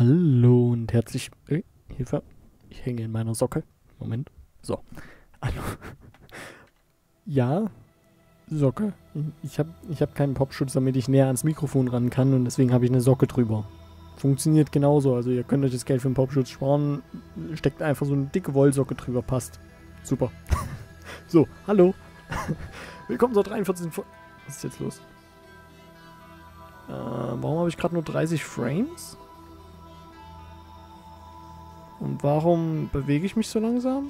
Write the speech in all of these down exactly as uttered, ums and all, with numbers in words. Hallo und herzlich... Äh, Hilfe. Ich hänge in meiner Socke. Moment. So. Hallo. Ja. Socke. Ich habe ich hab keinen Popschutz, damit ich näher ans Mikrofon ran kann. Und deswegen habe ich eine Socke drüber. Funktioniert genauso. Also ihr könnt euch das Geld für den Popschutz sparen. Steckt einfach so eine dicke Wollsocke drüber. Passt. Super. So. Hallo. Willkommen zur dreiundvierzigsten Folge. Was ist jetzt los? Äh, warum habe ich gerade nur dreißig Frames? Und warum bewege ich mich so langsam?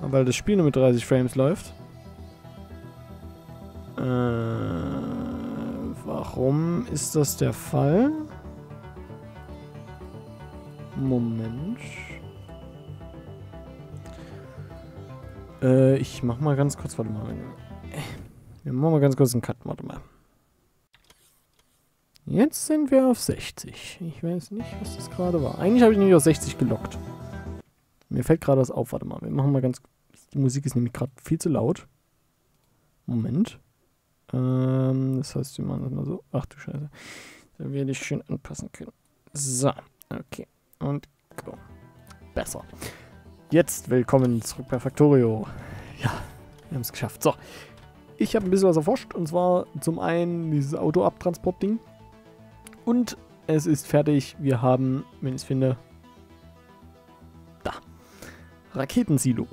Weil das Spiel nur mit dreißig Frames läuft. Äh, warum ist das der Fall? Moment. Äh, ich mach mal ganz kurz, warte mal. Wir machen mal ganz kurz einen Cut, warte mal. Jetzt sind wir auf sechzig. Ich weiß nicht, was das gerade war. Eigentlich habe ich nämlich auf sechzig gelockt. Mir fällt gerade was auf. Warte mal, wir machen mal ganz... Die Musik ist nämlich gerade viel zu laut. Moment. Ähm, das heißt, wir machen das mal so... Ach du Scheiße. Da werde ich schön anpassen können. So, okay. Und go. Besser. Jetzt willkommen zurück bei Factorio. Ja, wir haben es geschafft. So. Ich habe ein bisschen was erforscht. Und zwar zum einen dieses Auto-Abtransport-Ding. Und es ist fertig. Wir haben, wenn ich es finde, da. Raketensilo.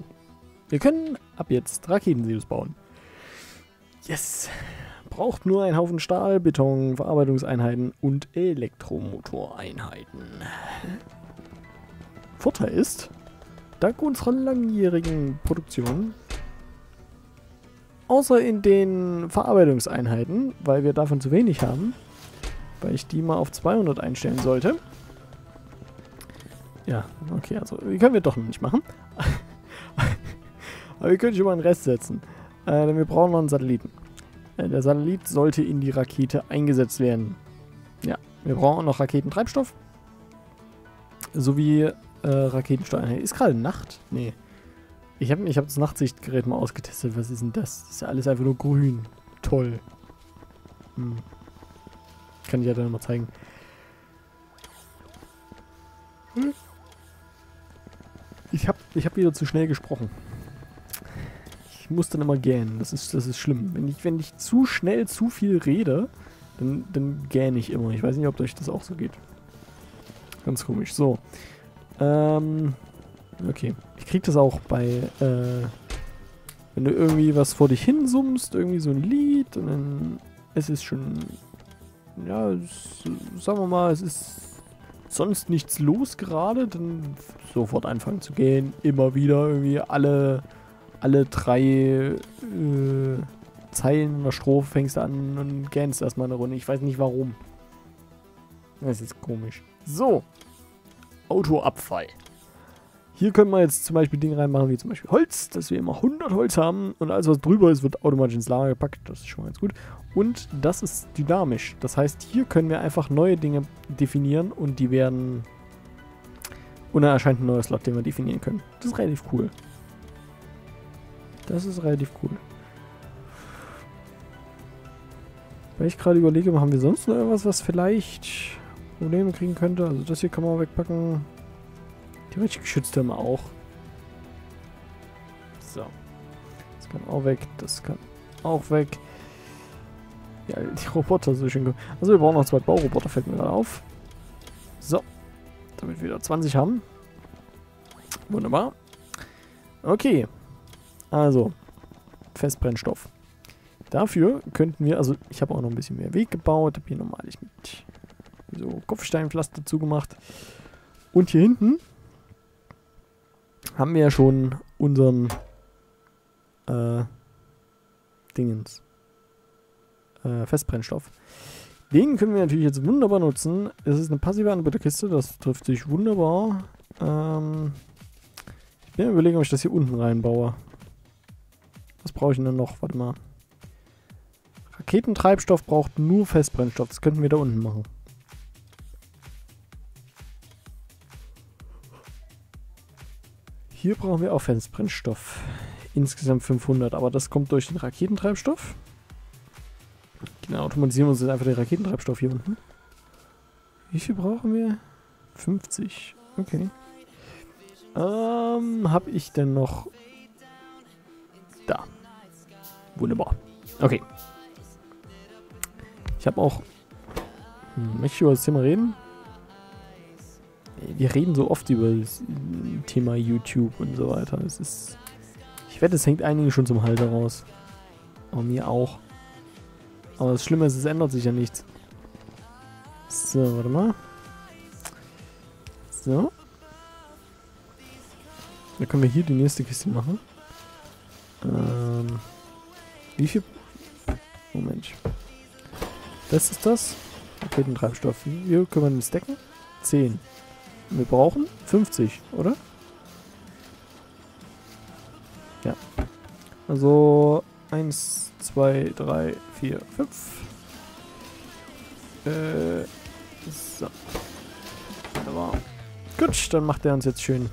Wir können ab jetzt Raketensilos bauen. Yes. Braucht nur einen Haufen Stahl, Beton, Verarbeitungseinheiten und Elektromotoreinheiten. Vorteil ist, dank unserer langjährigen Produktion, außer in den Verarbeitungseinheiten, weil wir davon zu wenig haben, weil ich die mal auf zweihundert einstellen sollte. Ja, okay, also die können wir doch noch nicht machen. Aber wir können schon mal einen Rest setzen. Äh, denn wir brauchen noch einen Satelliten. Äh, der Satellit sollte in die Rakete eingesetzt werden. Ja, wir brauchen auch noch Raketentreibstoff. Sowie äh, Raketensteuerung. Ist gerade Nacht? Nee. Ich habe ich hab das Nachtsichtgerät mal ausgetestet. Was ist denn das? Das ist ja alles einfach nur grün. Toll. Hm. Kann ich ja dann mal zeigen. Ich habe ich hab wieder zu schnell gesprochen. Ich muss dann immer gähnen. Das ist, das ist schlimm. Wenn ich, wenn ich zu schnell zu viel rede, dann, dann gähne ich immer. Ich weiß nicht, ob euch das auch so geht. Ganz komisch. So. Ähm, okay. Ich krieg das auch bei... Äh, wenn du irgendwie was vor dich hinsummst, irgendwie so ein Lied, und dann... Es ist schon... Ja, es, sagen wir mal, es ist sonst nichts los gerade, dann sofort anfangen zu gehen, immer wieder irgendwie alle, alle drei äh, Zeilen oder Strophe fängst du an und gähnst erstmal eine Runde. Ich weiß nicht warum. Das ist komisch. So, Autoabfall. Hier können wir jetzt zum Beispiel Dinge reinmachen, wie zum Beispiel Holz, dass wir immer hundert Holz haben und alles, was drüber ist, wird automatisch ins Lager gepackt. Das ist schon mal ganz gut. Und das ist dynamisch. Das heißt, hier können wir einfach neue Dinge definieren und die werden... Und dann erscheint ein neuer Slot, den wir definieren können. Das ist relativ cool. Das ist relativ cool. Weil ich gerade überlege, haben wir sonst noch irgendwas, was vielleicht Probleme kriegen könnte? Also das hier kann man wegpacken... Theoretisch geschützt haben wir auch. So. Das kann auch weg. Das kann auch weg. Ja, die Roboter so schön. Also wir brauchen noch zwei Bauroboter, fällt mir gerade auf. So. Damit wir wieder zwanzig haben. Wunderbar. Okay. Also. Festbrennstoff. Dafür könnten wir, also ich habe auch noch ein bisschen mehr Weg gebaut. Habe hier normal ich mit so Kopfsteinpflaster zugemacht. Und hier hinten haben wir ja schon unseren äh, Dingens äh, Festbrennstoff. Den können wir natürlich jetzt wunderbar nutzen. Es ist eine passive Anbieterkiste, das trifft sich wunderbar. Ähm, ich bin mir überlegen, ob ich das hier unten reinbaue. Was brauche ich denn dann noch? Warte mal. Raketentreibstoff braucht nur Festbrennstoff. Das könnten wir da unten machen. Hier brauchen wir auch Festbrennstoff. Insgesamt fünfhundert, aber das kommt durch den Raketentreibstoff. Dann automatisieren wir uns jetzt einfach den Raketentreibstoff hier unten. Wie viel brauchen wir? fünfzig. Okay. Ähm, hab ich denn noch... Da. Wunderbar. Okay. Ich habe auch... Hm, möchte ich über das Thema reden? Wir reden so oft über das Thema YouTube und so weiter. Es ist... Ich wette, es hängt einigen schon zum Halter raus. Aber mir auch. Aber das Schlimme ist, es ändert sich ja nichts. So, warte mal. So. Dann können wir hier die nächste Kiste machen. Ähm. Wie viel... Moment. Das ist das. Raketentreibstoff. Hier können wir den stacken. zehn. Wir brauchen fünfzig, oder? Ja. Also... eins, zwei, drei, vier, fünf. Äh, so. Wunderbar. Gut, dann macht er uns jetzt schön.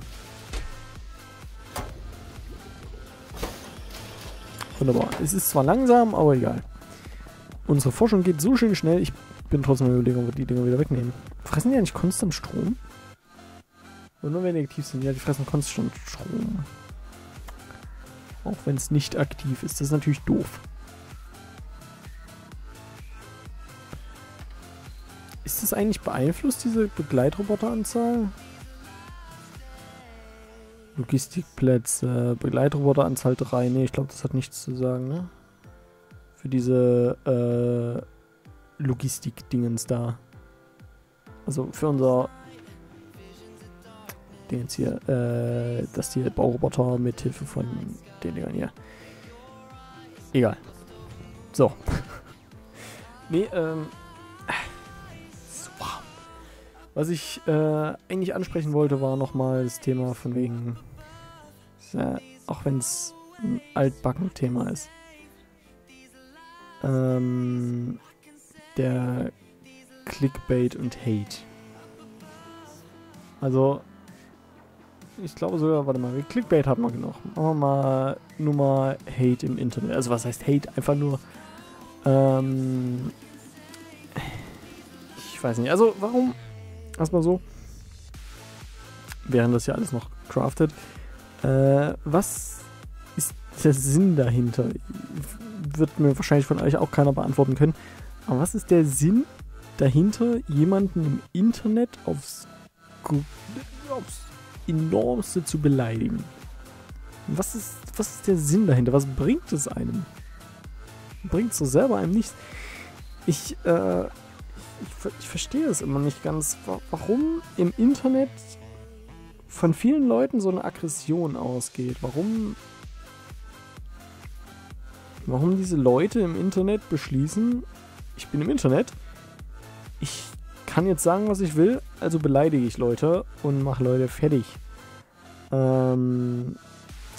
Wunderbar. Es ist zwar langsam, aber egal. Unsere Forschung geht so schön schnell, ich bin trotzdem in der Überlegung, ob wir die Dinger wieder wegnehmen. Fressen die eigentlich konstant Strom? Oder nur wenn die aktiv sind? Ja, die fressen konstant Strom. Auch wenn es nicht aktiv ist. Das ist natürlich doof. Ist das eigentlich beeinflusst, diese Begleitroboteranzahl? Logistikplätze, Begleitroboteranzahl drei. Ne, ich glaube, das hat nichts zu sagen, ne? Für diese äh, Logistik-Dingens da. Also für unser Dingens hier. Äh, dass die Bauroboter mithilfe von den Dingern hier. Egal. So. Nee, ähm. Super. Was ich äh, eigentlich ansprechen wollte, war nochmal das Thema von wegen. Ja, auch wenn es ein altbacken Thema ist. Ähm. Der Clickbait und Hate. Also. Ich glaube sogar, warte mal, Clickbait hat man genug. Machen wir mal nur mal Hate im Internet. Also was heißt Hate? Einfach nur, ähm, ich weiß nicht. Also warum, erstmal so, während das ja alles noch crafted, äh, was ist der Sinn dahinter? Wird mir wahrscheinlich von euch auch keiner beantworten können. Aber was ist der Sinn dahinter, jemanden im Internet aufs, aufs Enormste zu beleidigen? Was ist, was ist der Sinn dahinter? Was bringt es einem? Bringt es so selber einem nichts? Ich, äh, ich, ich verstehe es immer nicht ganz, warum im Internet von vielen Leuten so eine Aggression ausgeht. Warum, warum diese Leute im Internet beschließen, ich bin im Internet, ich kann jetzt sagen, was ich will, also beleidige ich Leute und mache Leute fertig. Ähm,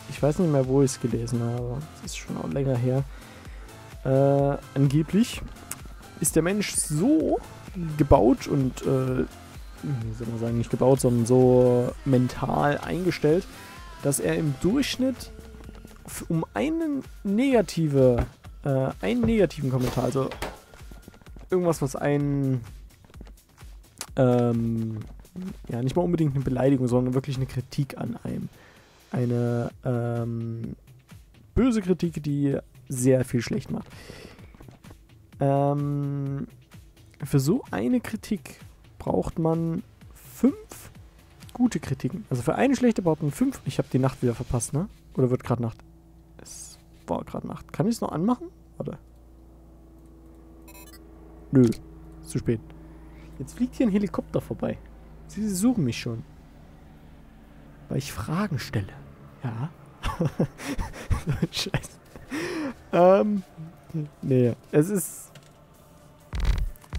ich weiß nicht mehr, wo ich es gelesen habe. Das ist schon auch länger her. Äh, angeblich ist der Mensch so gebaut und, äh, wie soll man sagen, nicht gebaut, sondern so mental eingestellt, dass er im Durchschnitt um einen, negative, äh, einen negativen Kommentar, also irgendwas, was einen... Ähm, ja, nicht mal unbedingt eine Beleidigung, sondern wirklich eine Kritik an einem. Eine ähm, böse Kritik, die sehr viel schlecht macht. Ähm, für so eine Kritik braucht man fünf gute Kritiken. Also für eine schlechte braucht man fünf. Ich habe die Nacht wieder verpasst, ne? Oder wird gerade Nacht? Es war gerade Nacht. Kann ich es noch anmachen? Warte. Nö, ist zu spät. Jetzt fliegt hier ein Helikopter vorbei. Sie suchen mich schon. Weil ich Fragen stelle. Ja. Scheiße. Ähm. Nee. Es ist...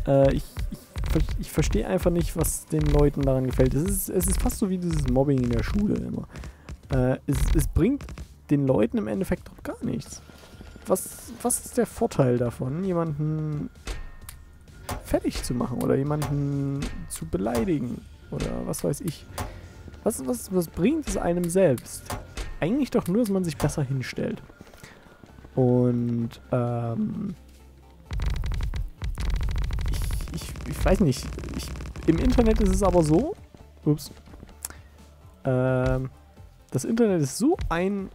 Äh, ich, ich, ich verstehe einfach nicht, was den Leuten daran gefällt. Es ist, es ist fast so wie dieses Mobbing in der Schule immer. Äh, es, es bringt den Leuten im Endeffekt doch gar nichts. Was, was ist der Vorteil davon? Jemanden... fertig zu machen oder jemanden zu beleidigen oder was weiß ich. Was, was, was bringt es einem selbst? Eigentlich doch nur, dass man sich besser hinstellt. Und ähm, ich weiß nicht. Ich, im Internet ist es aber so. Ups. Ähm, das Internet ist so ein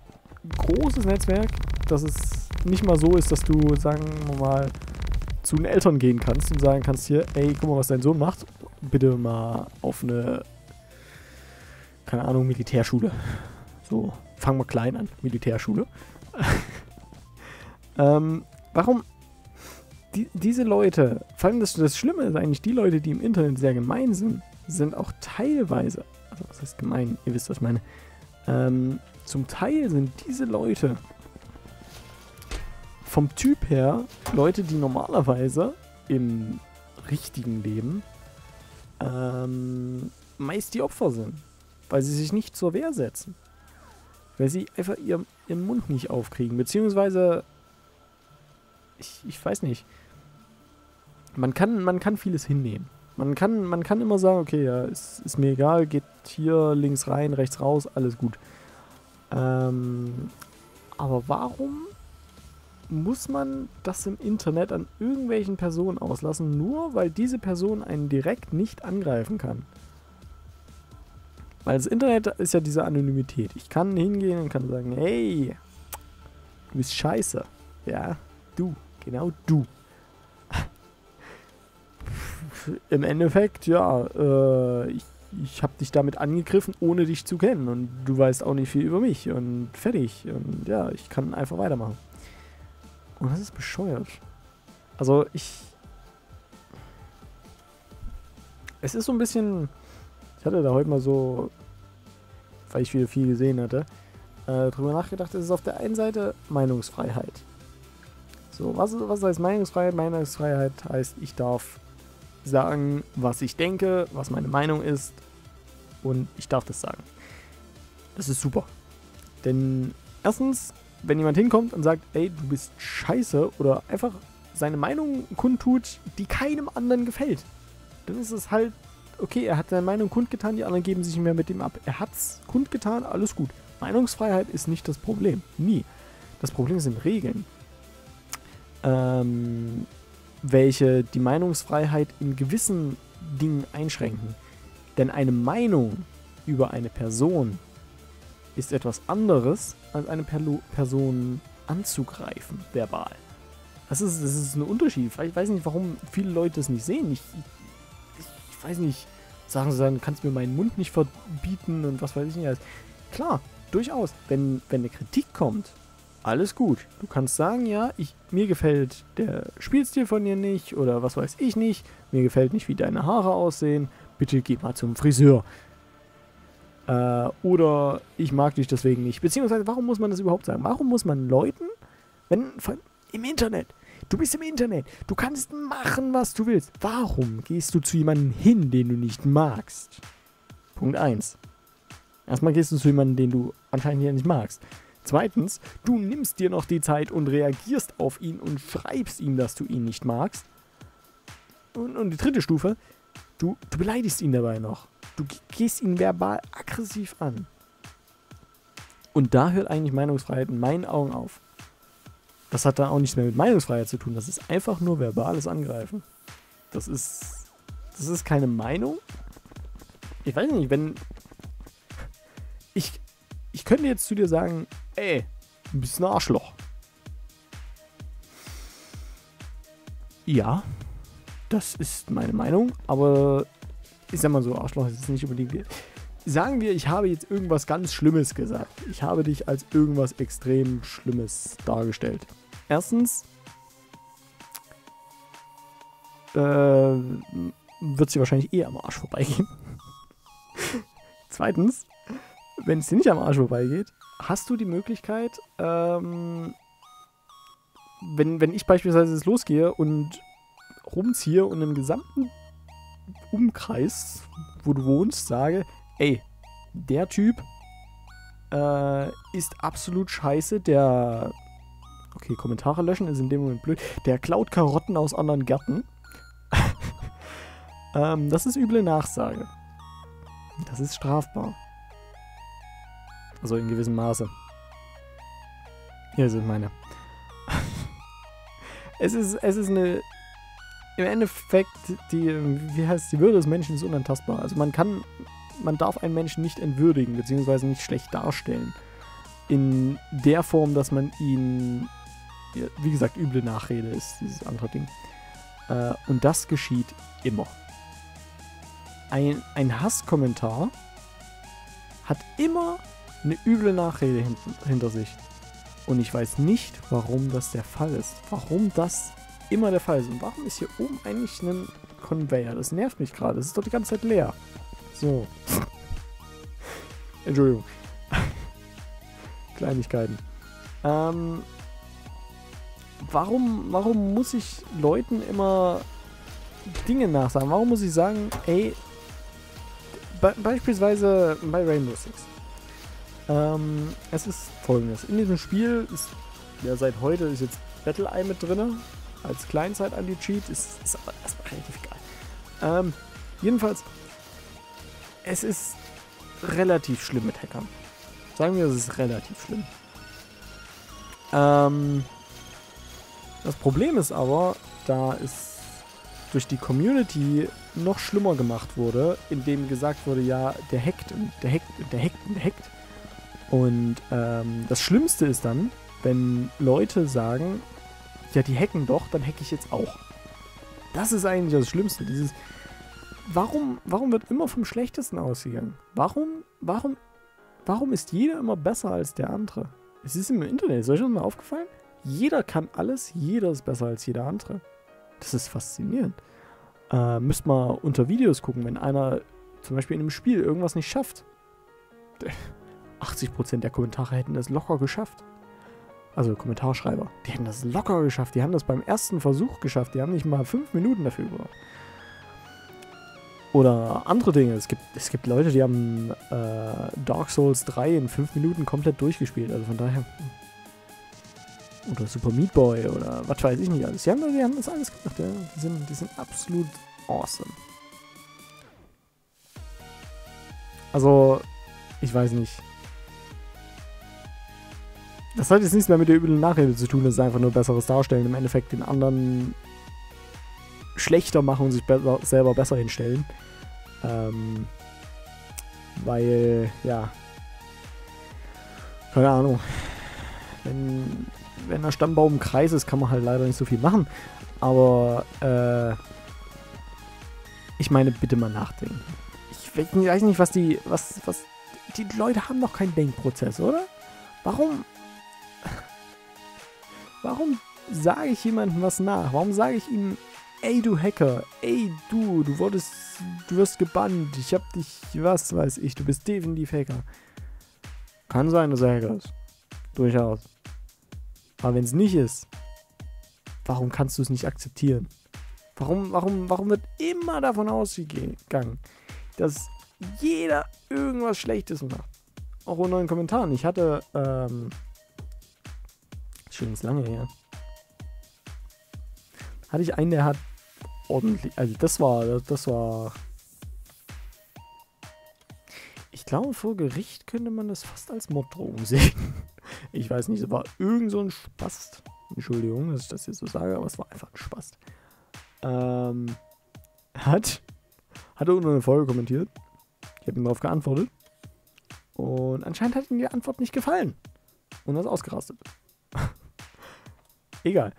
großes Netzwerk, dass es nicht mal so ist, dass du, sagen wir mal, zu den Eltern gehen kannst und sagen kannst hier, ey, guck mal, was dein Sohn macht. Bitte mal auf eine, keine Ahnung, Militärschule. So, fangen wir klein an, Militärschule. ähm, warum die, diese Leute, vor allem das, das Schlimme ist eigentlich, die Leute, die im Internet sehr gemein sind, sind auch teilweise, also was heißt gemein, ihr wisst, was ich meine, ähm, zum Teil sind diese Leute vom Typ her Leute, die normalerweise im richtigen Leben ähm, meist die Opfer sind, weil sie sich nicht zur Wehr setzen. Weil sie einfach ihren, ihren Mund nicht aufkriegen. Beziehungsweise, ich, ich weiß nicht. Man kann, man kann vieles hinnehmen. Man kann, man kann immer sagen, okay, ja, ist, ist mir egal, geht hier links rein, rechts raus, alles gut. Ähm, aber warum muss man das im Internet an irgendwelchen Personen auslassen, nur weil diese Person einen direkt nicht angreifen kann? Weil das Internet ist ja diese Anonymität. Ich kann hingehen und kann sagen, hey, du bist scheiße. Ja, du, genau du. Im Endeffekt, ja, äh, ich, ich habe dich damit angegriffen, ohne dich zu kennen. Und du weißt auch nicht viel über mich. Und fertig. Und ja, ich kann einfach weitermachen. Und das ist bescheuert. Also ich... Es ist so ein bisschen... Ich hatte da heute mal so, weil ich wieder viel gesehen hatte, äh, drüber nachgedacht, es ist auf der einen Seite Meinungsfreiheit. So, was, was heißt Meinungsfreiheit? Meinungsfreiheit heißt, ich darf sagen, was ich denke, was meine Meinung ist und ich darf das sagen. Das ist super. Denn erstens, wenn jemand hinkommt und sagt, ey, du bist scheiße oder einfach seine Meinung kundtut, die keinem anderen gefällt, dann ist es halt okay, er hat seine Meinung kundgetan, die anderen geben sich nicht mehr mit ihm ab. Er hat's kundgetan, alles gut. Meinungsfreiheit ist nicht das Problem. Nie. Das Problem sind Regeln. Ähm, welche die Meinungsfreiheit in gewissen Dingen einschränken. Denn eine Meinung über eine Person ist etwas anderes, als eine Perlo- Person anzugreifen, verbal. Das ist, das ist ein Unterschied. Ich weiß nicht, warum viele Leute das nicht sehen. Ich, Ich weiß nicht, sagen sie dann, kannst du mir meinen Mund nicht verbieten und was weiß ich nicht alles. Klar, durchaus. Wenn, wenn eine Kritik kommt, alles gut. Du kannst sagen, ja, ich, mir gefällt der Spielstil von dir nicht oder was weiß ich nicht. Mir gefällt nicht, wie deine Haare aussehen. Bitte geh mal zum Friseur. Äh, oder ich mag dich deswegen nicht. Beziehungsweise, warum muss man das überhaupt sagen? Warum muss man Leuten, wenn im Internet... Du bist im Internet. Du kannst machen, was du willst. Warum gehst du zu jemandem hin, den du nicht magst? Punkt eins. Erstmal gehst du zu jemandem, den du anscheinend ja nicht magst. Zweitens, du nimmst dir noch die Zeit und reagierst auf ihn und schreibst ihm, dass du ihn nicht magst. Und, und die dritte Stufe, du, du beleidigst ihn dabei noch. Du gehst ihn verbal aggressiv an. Und da hört eigentlich Meinungsfreiheit in meinen Augen auf. Das hat da auch nichts mehr mit Meinungsfreiheit zu tun. Das ist einfach nur verbales Angreifen. Das ist... Das ist keine Meinung. Ich weiß nicht, wenn... Ich... Ich könnte jetzt zu dir sagen, ey, du bist ein Arschloch. Ja, das ist meine Meinung, aber... Ich sag mal so, Arschloch ist jetzt nicht unbedingt... Sagen wir, ich habe jetzt irgendwas ganz Schlimmes gesagt. Ich habe dich als irgendwas extrem Schlimmes dargestellt. Erstens äh, wird sie wahrscheinlich eh am Arsch vorbeigehen. Zweitens, wenn es dir nicht am Arsch vorbeigeht, hast du die Möglichkeit, ähm, wenn, wenn ich beispielsweise jetzt losgehe und rumziehe und im gesamten Umkreis, wo du wohnst, sage, ey, der Typ äh, ist absolut scheiße, der... Okay, Kommentare löschen ist in dem Moment blöd. Der klaut Karotten aus anderen Gärten. ähm, das ist üble Nachsage. Das ist strafbar. Also in gewissem Maße. Hier sind meine. es ist, es ist eine im Endeffekt, die, wie heißt, die Würde des Menschen ist unantastbar. Also man kann, man darf einen Menschen nicht entwürdigen, beziehungsweise nicht schlecht darstellen. In der Form, dass man ihn, wie gesagt, üble Nachrede ist dieses andere Ding. Äh, und das geschieht immer. Ein, ein Hasskommentar hat immer eine üble Nachrede hint, hinter sich. Und ich weiß nicht, warum das der Fall ist. Warum das immer der Fall ist. Und warum ist hier oben eigentlich ein Conveyor? Das nervt mich gerade. Das ist doch die ganze Zeit leer. So. Entschuldigung. Kleinigkeiten. Ähm, warum, warum muss ich Leuten immer Dinge nachsagen? Warum muss ich sagen, ey, be- beispielsweise bei Rainbow Six. Ähm, es ist folgendes. In diesem Spiel ist, ja, seit heute ist jetzt BattleEye mit drin. Als Kleinzeit-Anti-Cheat. Ist, ist aber erstmal relativ geil. Ähm, jedenfalls, es ist relativ schlimm mit Hackern. Sagen wir, es ist relativ schlimm. Ähm, das Problem ist aber, da es durch die Community noch schlimmer gemacht wurde, indem gesagt wurde, ja, der hackt und der hackt und der hackt und der hackt. Und ähm, das Schlimmste ist dann, wenn Leute sagen, ja, die hacken doch, dann hacke ich jetzt auch. Das ist eigentlich das Schlimmste. Dieses, warum, warum wird immer vom Schlechtesten ausgegangen? Warum, warum, warum ist jeder immer besser als der andere? Es ist im Internet, ist euch das mal aufgefallen? Jeder kann alles, jeder ist besser als jeder andere. Das ist faszinierend. Äh, müsst mal unter Videos gucken, wenn einer zum Beispiel in einem Spiel irgendwas nicht schafft. achtzig Prozent der Kommentare hätten das locker geschafft. Also Kommentarschreiber, die hätten das locker geschafft. Die haben das beim ersten Versuch geschafft. Die haben nicht mal fünf Minuten dafür gebraucht. Oder andere Dinge. Es gibt, es gibt Leute, die haben äh, Dark Souls drei in fünf Minuten komplett durchgespielt. Also von daher... Oder Super Meat Boy oder was weiß ich nicht alles. Die haben, die haben das alles gemacht. Ja. Die sind, die sind absolut awesome. Also, ich weiß nicht. Das hat jetzt nichts mehr mit der üblen Nachrede zu tun, das ist einfach nur besseres Darstellen. Im Endeffekt den anderen schlechter machen und sich besser, selber besser hinstellen. Ähm, weil, ja, keine Ahnung. Wenn, wenn der Stammbaum im Kreis ist, kann man halt leider nicht so viel machen. Aber, äh, ich meine, bitte mal nachdenken. Ich weiß nicht, was die, was, was, die Leute haben doch keinen Denkprozess, oder? Warum... Warum sage ich jemandem was nach? Warum sage ich ihm, ey du Hacker, ey du, du wurdest, du wirst gebannt, ich hab dich, was weiß ich, du bist definitiv Hacker. Kann sein, dass er Hacker ist. Durchaus. Aber wenn es nicht ist, warum kannst du es nicht akzeptieren? Warum, warum, warum wird immer davon ausgegangen, dass jeder irgendwas Schlechtes macht? Auch unter den Kommentaren. Ich hatte, ähm, schon lange her. Hatte ich einen, der hat ordentlich, also das war, das war, ich glaube vor Gericht könnte man das fast als Morddrohung sehen. Ich weiß nicht, es war irgend so ein Spast. Entschuldigung, dass ich das jetzt so sage, aber es war einfach ein Spast. Ähm, hat, hatte unter eine Folge kommentiert. Ich habe ihm darauf geantwortet. Und anscheinend hat ihm die Antwort nicht gefallen. Und er ist ausgerastet. Egal.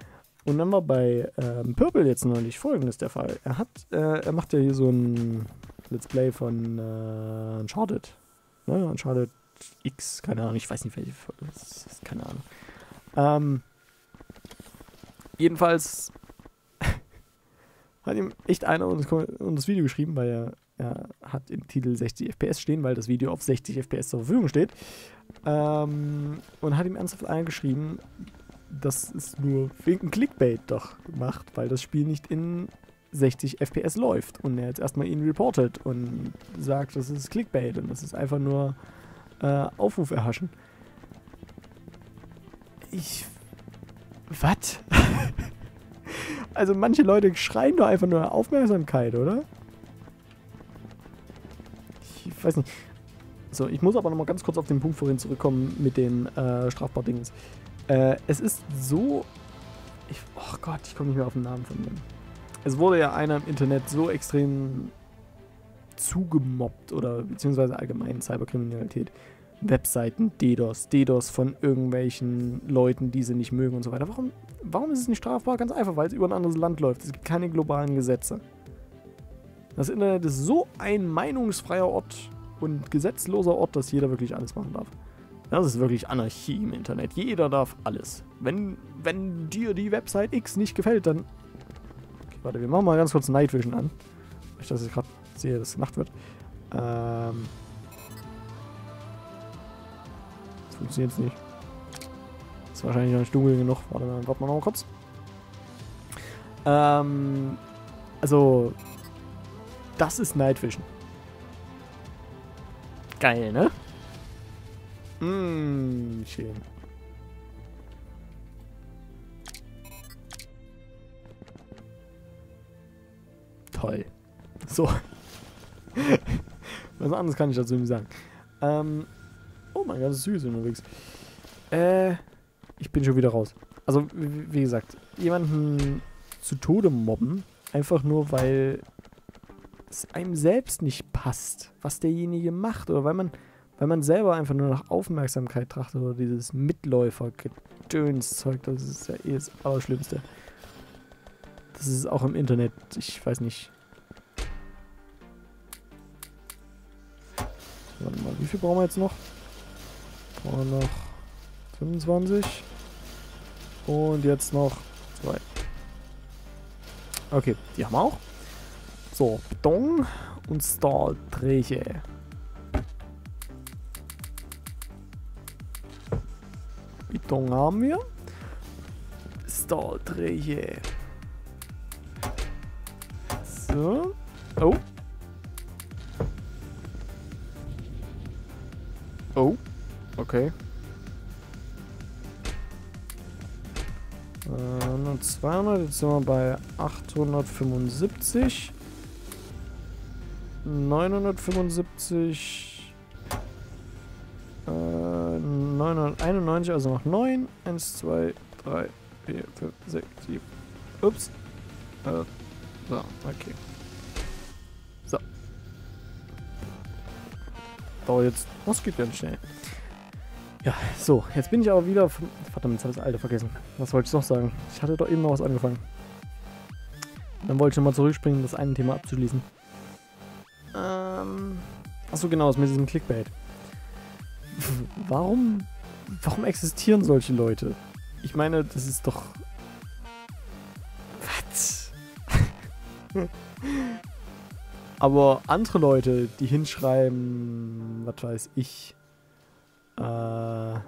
Und dann war bei ähm, Purple jetzt neulich folgendes der Fall. Er hat, äh, er macht ja hier so ein Let's Play von äh, Uncharted. Ne? Uncharted X, keine Ahnung, ich weiß nicht, welche Folge das ist, keine Ahnung. Ähm, jedenfalls hat ihm echt einer uns, uns das Video geschrieben, weil er, er hat im Titel sechzig F P S stehen, weil das Video auf sechzig F P S zur Verfügung steht. Ähm, und hat ihm ernsthaft einer geschrieben, dass es nur wegen Clickbait doch macht, weil das Spiel nicht in sechzig F P S läuft. Und er jetzt erstmal ihn reportet und sagt, das ist Clickbait und das ist einfach nur äh, Aufruf erhaschen. Ich... Was? Also manche Leute schreien doch einfach nur Aufmerksamkeit, oder? Ich weiß nicht. So, ich muss aber nochmal ganz kurz auf den Punkt vorhin zurückkommen mit den äh, Strafbar-Dings. Äh, es ist so... Ich, oh Gott, ich komme nicht mehr auf den Namen von dem. es wurde ja einer im Internet so extrem zugemobbt oder beziehungsweise allgemein Cyberkriminalität, Webseiten, DDoS, DDoS von irgendwelchen Leuten, die sie nicht mögen und so weiter. Warum, warum ist es nicht strafbar? Ganz einfach, weil es über ein anderes Land läuft. Es gibt keine globalen Gesetze. Das Internet ist so ein meinungsfreier Ort und gesetzloser Ort, dass jeder wirklich alles machen darf. Das ist wirklich Anarchie im Internet. Jeder darf alles. Wenn, wenn dir die Website X nicht gefällt, dann... Okay, warte, wir machen mal ganz kurz Night Vision an. Ich dass ich gerade sehe, dass es Nacht wird. Ähm... Das funktioniert jetzt nicht. Ist wahrscheinlich noch nicht dunkel genug. Warte mal, warten wir noch mal kurz. Ähm... Also... Das ist Night Vision. Geil, ne? Mmm, schön. Toll. So. Was anderes kann ich dazu nicht sagen. Ähm, oh mein Gott, das ist süß unterwegs. Äh, ich bin schon wieder raus. Also, wie gesagt, jemanden zu Tode mobben, einfach nur, weil es einem selbst nicht passt, was derjenige macht, oder weil man... Weil man selber einfach nur nach Aufmerksamkeit trachtet oder dieses Mitläufer-Gedöns-Zeug, das ist ja eh das Allerschlimmste. Das ist auch im Internet, ich weiß nicht. Warte mal, wie viel brauchen wir jetzt noch? Brauchen wir noch fünfundzwanzig. Und jetzt noch zwei. Okay, die haben wir auch. So, Beton und Stahlträger. Beton haben wir. Stahlträger. So. Oh. Oh. Okay. Äh, zweihundert. Jetzt sind wir bei achthundertfünfundsiebzig. neunhundertfünfundsiebzig. neunhunderteinundneunzig, also noch neun. eins, zwei, drei, vier, fünf, sechs, sieben. Ups. Äh, so, okay. So. Dauert jetzt. Das geht ganz schnell. Ja, so. Jetzt bin ich aber wieder. Verdammt, jetzt habe ich das Alte vergessen. Was wollte ich noch sagen? Ich hatte doch eben noch was angefangen. Dann wollte ich nochmal zurückspringen, um das eine Thema abzuschließen. Ähm. Achso, genau, das mit diesem Clickbait. Warum, warum existieren solche Leute? Ich meine, das ist doch... Was? Aber andere Leute, die hinschreiben, was weiß ich, äh, was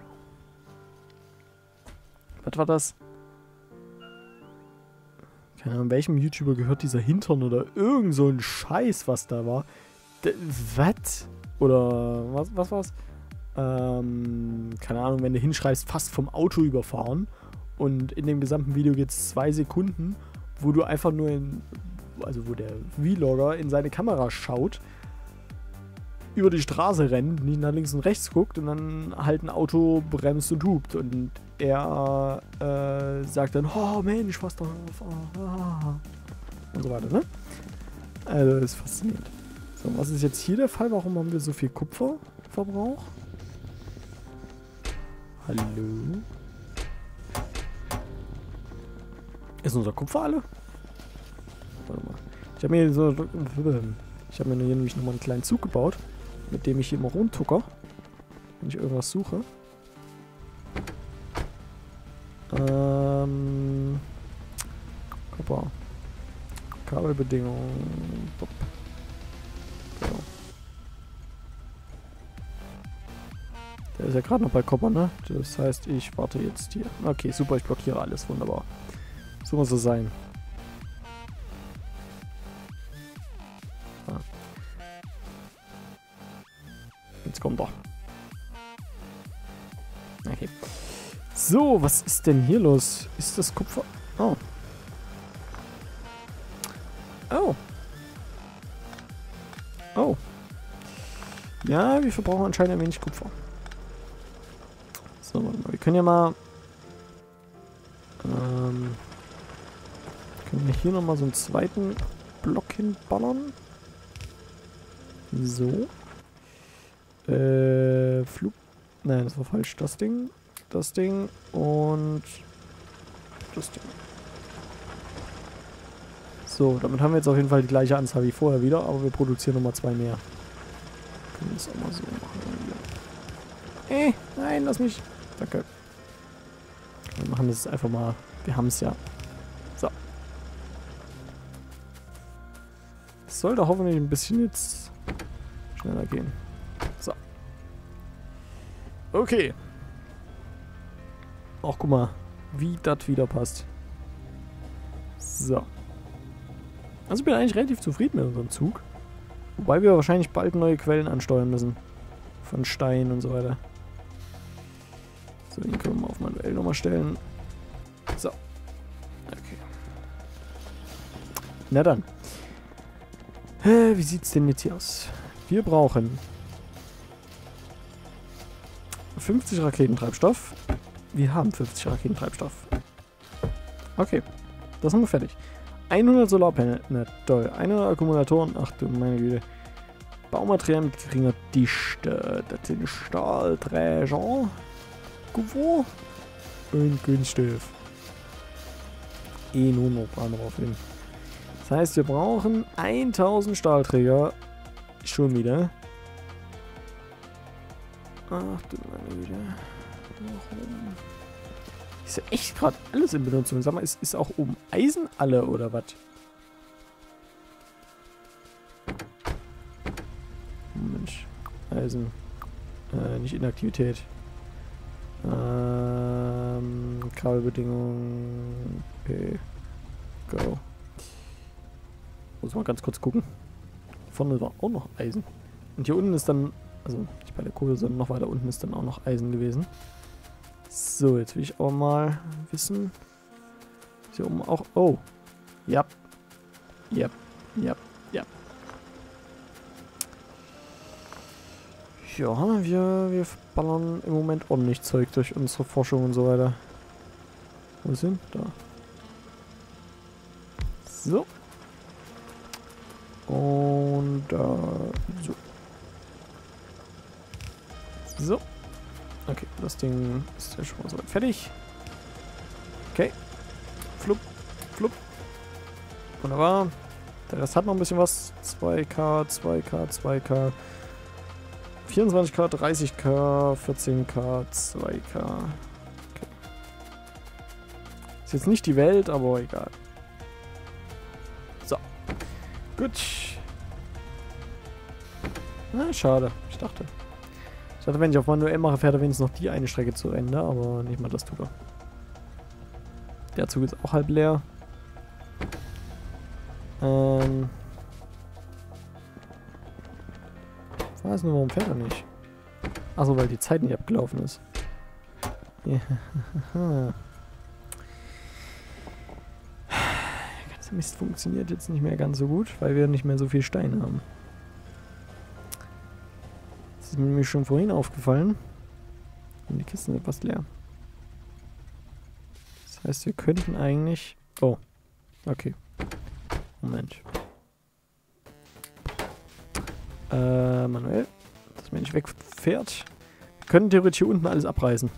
war das? Keine Ahnung, welchem YouTuber gehört dieser Hintern oder irgend so ein Scheiß, was da war. Was? Oder was, was war's? Ähm, keine Ahnung, wenn du hinschreibst, fast vom Auto überfahren und in dem gesamten Video geht es zwei Sekunden, wo du einfach nur in, also wo der Vlogger in seine Kamera schaut, über die Straße rennt, nicht nach links und rechts guckt und dann halt ein Auto bremst und hupt und er äh, sagt dann, oh Mensch, pass drauf, oh, ah. und so weiter, ne? Also das ist faszinierend. So, was ist jetzt hier der Fall? Warum haben wir so viel Kupferverbrauch? Hallo? Ist unser Kupfer alle? Warte mal. Ich habe mir, so, hab mir hier nämlich nochmal einen kleinen Zug gebaut, mit dem ich hier immer rumtucker, wenn ich irgendwas suche. Ähm. Kupfer. Kabelbedingungen. So. Der ist ja gerade noch bei Copper, ne? Das heißt, ich warte jetzt hier. Okay, super, ich blockiere alles. Wunderbar. So muss es sein. Ah. Jetzt kommt er. Okay. So, was ist denn hier los? Ist das Kupfer? Oh. Oh. Oh. Ja, wir verbrauchen anscheinend ein wenig Kupfer. So, warte mal, wir können ja mal ähm, können wir hier nochmal so einen zweiten Block hinballern. So. Äh, Flug. Nein, das war falsch. Das Ding. Das Ding. Und das Ding. So, damit haben wir jetzt auf jeden Fall die gleiche Anzahl wie vorher wieder, aber wir produzieren nochmal zwei mehr. Können wir das auch mal so machen. Äh, nein, lass mich. Danke. Wir machen das einfach mal. Wir haben es ja. So. Das sollte hoffentlich ein bisschen jetzt schneller gehen. So. Okay. Ach, guck mal, wie das wieder passt. So. Also ich bin eigentlich relativ zufrieden mit unserem Zug. Wobei wir wahrscheinlich bald neue Quellen ansteuern müssen. Von Stein und so weiter. So, den können wir auf manuell nochmal stellen. So. Okay. Na dann. Äh, wie sieht's denn jetzt hier aus? Wir brauchen fünfzig Raketentreibstoff. Wir haben fünfzig Raketentreibstoff. Okay. Das haben wir fertig. hundert Solarpanel, na toll, hundert Akkumulatoren, ach du meine Güte. Baumaterial mit geringer Dichte, das sind Stahlträger, Kupfer und Kunststoff. Eh nur noch ein drauf hin. Das heißt, wir brauchen tausend Stahlträger, schon wieder. Ach du meine Güte. Warum? Ist ja echt gerade alles in Benutzung. Sag mal, ist, ist auch oben Eisen alle oder was? Mensch. Eisen. Äh, nicht Inaktivität. Ähm, Kabelbedingungen. Okay. Go. Muss mal ganz kurz gucken. Vorne war auch noch Eisen. Und hier unten ist dann, also nicht bei der Kohle, sondern noch weiter unten ist dann auch noch Eisen gewesen. So, jetzt will ich auch mal wissen. Ist hier oben auch. Oh. Ja. Ja. Ja. Ja. Ja, wir, wir ballern im Moment ordentlich Zeug durch unsere Forschung und so weiter. Wo sind? Da. So. Und da. Äh, so. So. Okay, das Ding ist ja schon mal so weit fertig. Okay. Flup, flup. Wunderbar. Der Rest hat noch ein bisschen was. zwei K, zwei K, zwei K. vierundzwanzig K, dreißig K, vierzehn K, zwei K. Okay. Ist jetzt nicht die Welt, aber egal. So. Gut. Na, schade. Ich dachte... Ich dachte, wenn ich auf manuell mache, fährt er wenigstens noch die eine Strecke zu Ende, aber nicht mal das tut er. Der Zug ist auch halb leer. Ähm. Ich weiß nur, warum fährt er nicht? Achso, weil die Zeit nicht abgelaufen ist. Ja. Der ganze Mist funktioniert jetzt nicht mehr ganz so gut, weil wir nicht mehr so viel Stein haben. Das ist mir nämlich schon vorhin aufgefallen. Und die Kisten sind fast leer. Das heißt, wir könnten eigentlich... Oh. Okay. Moment. Äh, manuell. Dass man nicht wegfährt. Wir können theoretisch hier unten alles abreißen.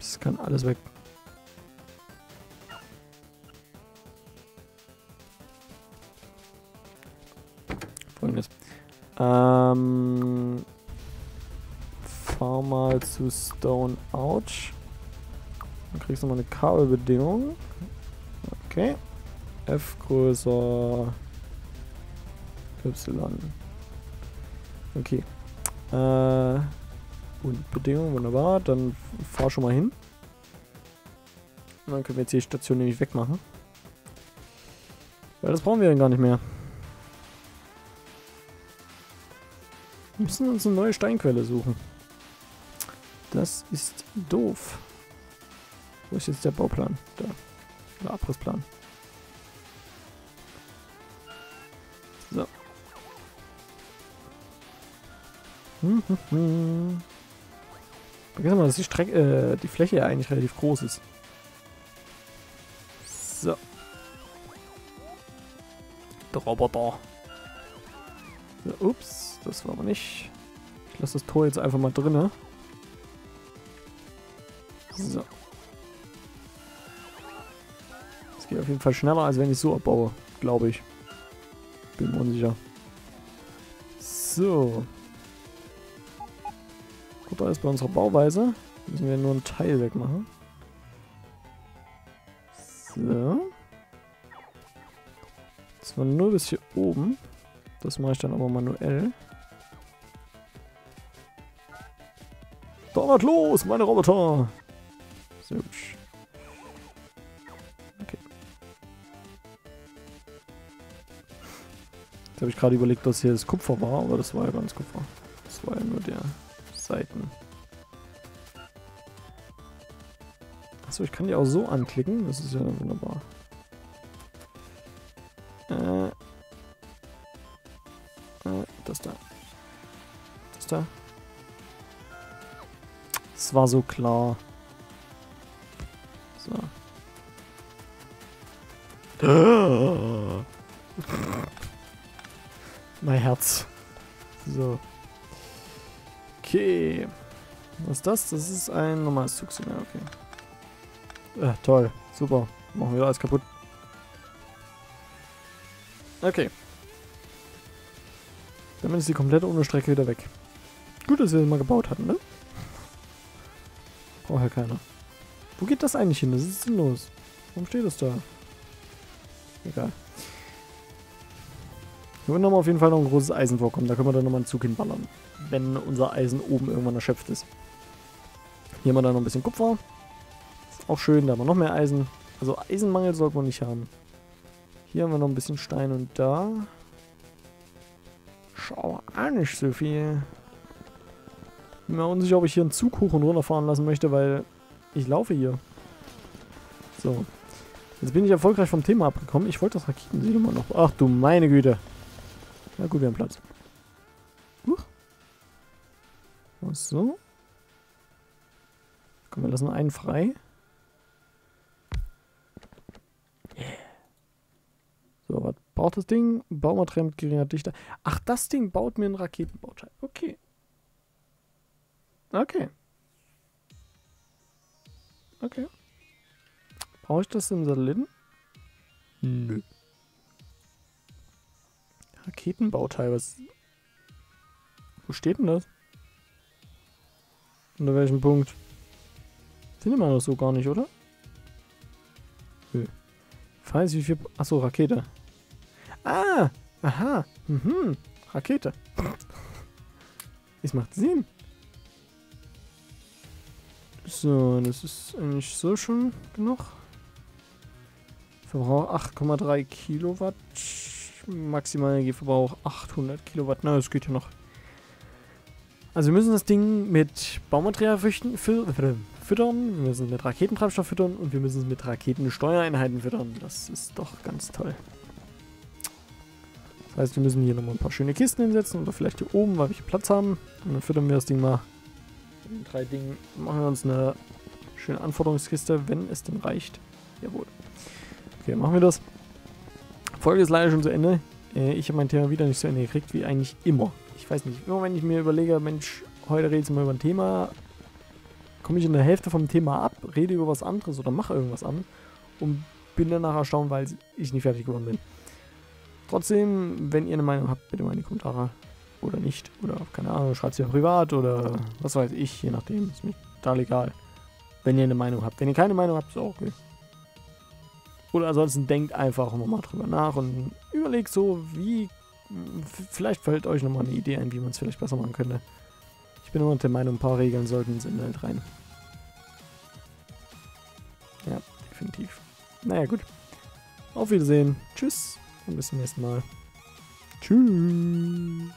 Das kann alles weg. Ähm, fahr mal zu Stone Ouch. Dann kriegst du mal eine Kabelbedingung. Okay. F größer Y. Okay. Äh, und Bedingung, wunderbar. Dann fahr schon mal hin. Und dann können wir jetzt die Station nämlich wegmachen. Weil das brauchen wir dann gar nicht mehr. Wir müssen uns eine neue Steinquelle suchen. Das ist doof. Wo ist jetzt der Bauplan? Da. Der Abrissplan. So. Hm, hm, hm. Vergessen wir mal, dass die Strecke, äh, die Fläche ja eigentlich relativ groß ist. So. Der Roboter. So, ups, das war aber nicht. Ich lasse das Tor jetzt einfach mal drinne. So. Das geht auf jeden Fall schneller, als wenn ich so abbaue, glaube ich. Bin mir unsicher. So. Gut, da ist bei unserer Bauweise. Müssen wir nur einen Teil wegmachen. So. Das war nur bis hier oben. Das mache ich dann aber manuell. Dort los, meine Roboter! Sehr hübsch. Okay. Jetzt habe ich gerade überlegt, dass hier das Kupfer war, aber das war ja ganz Kupfer. Das war ja nur der Seiten. Achso, ich kann die auch so anklicken. Das ist ja wunderbar. Äh. Äh, das da. Das da. Das war so klar. So. Mein Herz. So. Okay. Was ist das? Das ist ein normales Zugsignal. Okay. Ah, toll, super. Machen wir alles kaputt. Okay. Damit ist die komplette ohne Strecke wieder weg. Gut, dass wir das mal gebaut hatten, ne? Braucht ja keiner. Wo geht das eigentlich hin? Das ist sinnlos. Warum steht das da? Egal. Wir würden aber auf jeden Fall noch ein großes Eisen vorkommen. Da können wir dann nochmal einen Zug hinballern. Wenn unser Eisen oben irgendwann erschöpft ist. Hier haben wir dann noch ein bisschen Kupfer. Auch schön, da haben wir noch mehr Eisen. Also Eisenmangel sollten wir nicht haben. Hier haben wir noch ein bisschen Stein und da. Schau, auch nicht so viel. Bin mir unsicher, ob ich hier einen Zug hoch und runter fahren lassen möchte, weil ich laufe hier. So. Jetzt bin ich erfolgreich vom Thema abgekommen. Ich wollte das Raketensiedel immer noch. Ach du meine Güte. Na gut, wir haben Platz. Huch. Ach so. Komm, wir lassen einen frei. So, was braucht das Ding? Baumaterial mit geringer Dichte. Ach, das Ding baut mir einen Raketenbauteil. Okay. Okay. Okay. Brauche ich das im Satelliten? Nö. Raketenbauteil, was... Wo steht denn das? Unter welchem Punkt? Findet man das so gar nicht, oder? Nö. Weiß wie viel... Achso, Rakete. Ah! Aha! Mhm! Rakete. Es macht Sinn. So, das ist eigentlich so schon genug. Verbrauch acht Komma drei Kilowatt. Maximaler Energieverbrauch achthundert Kilowatt. Na, das geht ja noch. Also wir müssen das Ding mit Baumaterial fürchten... Für, für, füttern, wir müssen es mit Raketentreibstoff füttern und wir müssen es mit Raketensteuereinheiten füttern. Das ist doch ganz toll. Das heißt, wir müssen hier nochmal ein paar schöne Kisten hinsetzen oder vielleicht hier oben, weil wir hier Platz haben. Und dann füttern wir das Ding mal. Mit drei Dingen machen wir uns eine schöne Anforderungskiste, wenn es denn reicht. Jawohl. Okay, machen wir das. Die Folge ist leider schon zu Ende. Ich habe mein Thema wieder nicht zu Ende gekriegt, wie eigentlich immer. Ich weiß nicht, immer wenn ich mir überlege, Mensch, heute rede ich mal über ein Thema... komme ich in der Hälfte vom Thema ab, rede über was anderes oder mache irgendwas an und bin danach erstaunt, weil ich nicht fertig geworden bin. Trotzdem, wenn ihr eine Meinung habt, bitte mal in die Kommentare oder nicht oder keine Ahnung, schreibt es ja privat oder was weiß ich, je nachdem, ist mir total egal. Wenn ihr eine Meinung habt, wenn ihr keine Meinung habt, ist auch okay. Oder ansonsten denkt einfach nochmal drüber nach und überlegt so, wie, vielleicht fällt euch nochmal eine Idee ein, wie man es vielleicht besser machen könnte. Ich bin immer der Meinung, ein paar Regeln sollten ins Internet rein. Ja, definitiv. Naja, gut. Auf Wiedersehen. Tschüss. Und bis zum nächsten Mal. Tschüss.